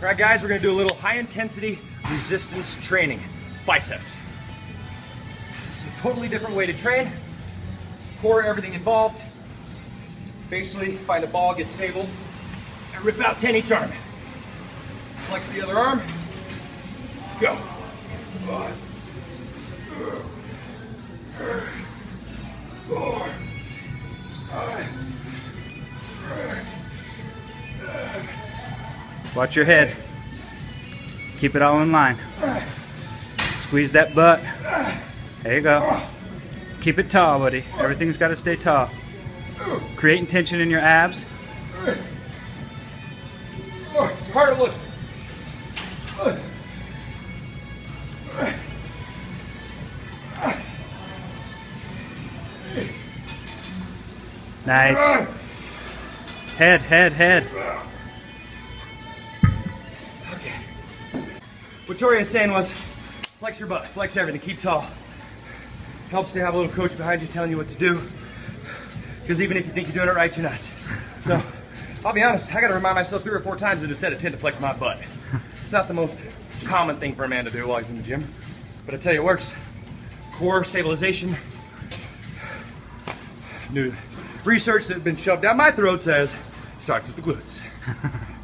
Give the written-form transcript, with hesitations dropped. All right, guys, we're gonna do a little high intensity resistance training, biceps. This is a totally different way to train. Core, everything involved. Basically, find a ball, get stable, and rip out 10 each arm. Flex the other arm, go. Five, four, five. Watch your head. Keep it all in line. Squeeze that butt. There you go. Keep it tall, buddy. Everything's got to stay tall. Creating tension in your abs. Oh, it's harder it looks. Nice. Head, head, head. What Tori was saying was, flex your butt, flex everything, keep tall. Helps to have a little coach behind you telling you what to do, because even if you think you're doing it right, you're not. So, I'll be honest, I gotta remind myself 3 or 4 times in a set of 10 to flex my butt. It's not the most common thing for a man to do while he's in the gym, but I tell you it works. Core stabilization. New research that's been shoved down my throat says, starts with the glutes.